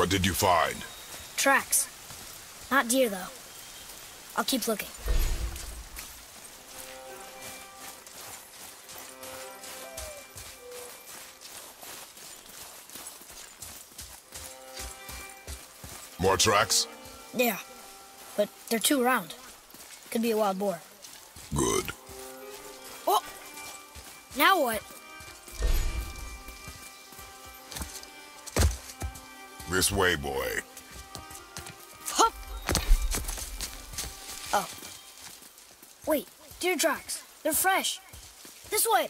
What did you find? Tracks. Not deer, though. I'll keep looking. More tracks? Yeah, but they're too round. Could be a wild boar. Good. Oh! Now what? This way, boy. Hup. Oh. Wait, deer tracks. They're fresh. This way.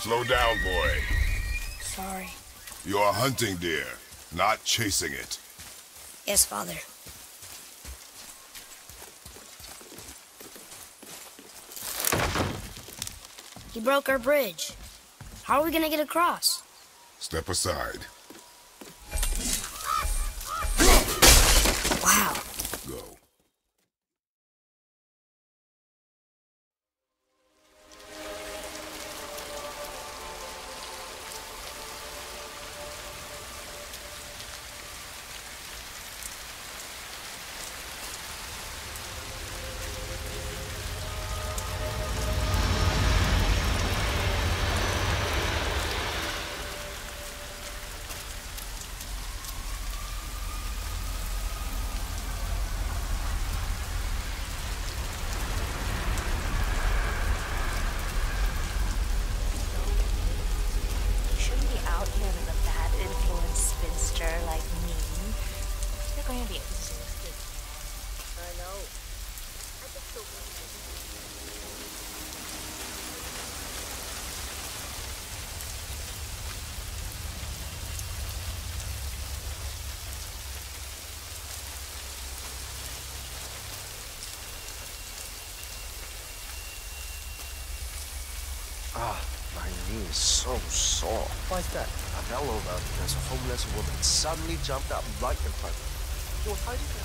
Slow down, boy. Sorry. You are hunting deer, not chasing it. Yes, Father. He broke our bridge. How are we gonna get across? Step aside. Wow. Go. So sore. Why is that? A fellow about there's a homeless woman suddenly jumped up right in front of me. She was hiding in a hole.